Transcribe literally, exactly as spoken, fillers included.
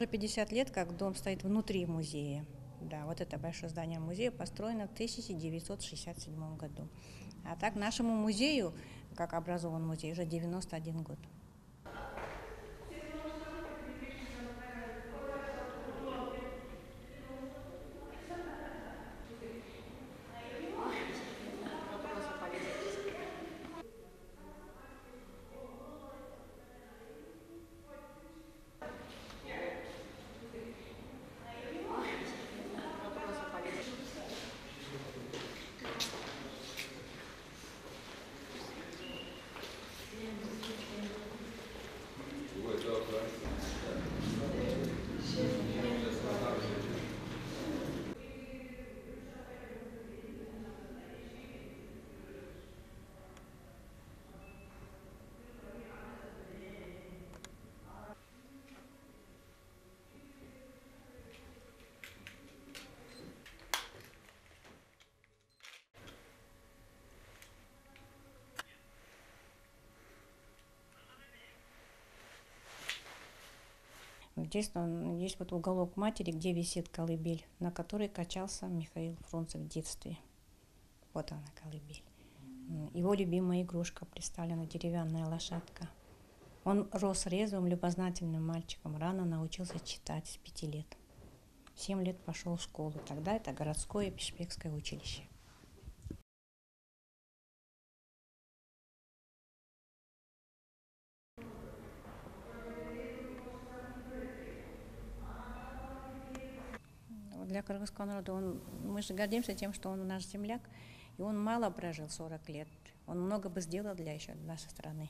Уже пятьдесят лет, как дом стоит внутри музея. Да, вот это большое здание музея построено в тысяча девятьсот шестьдесят седьмом году. А так нашему музею, как образован музей, уже девяносто один год. Здесь, есть вот уголок матери, где висит колыбель, на которой качался Михаил Фрунзе в детстве. Вот она, колыбель. Его любимая игрушка представлена, деревянная лошадка. Он рос резвым, любознательным мальчиком, рано научился читать с пяти лет. В семь лет пошел в школу, тогда это городское Бишкекское училище. Для кыргызского народа он, мы же гордимся тем, что он наш земляк, и он мало прожил сорок лет. Он много бы сделал для еще нашей страны.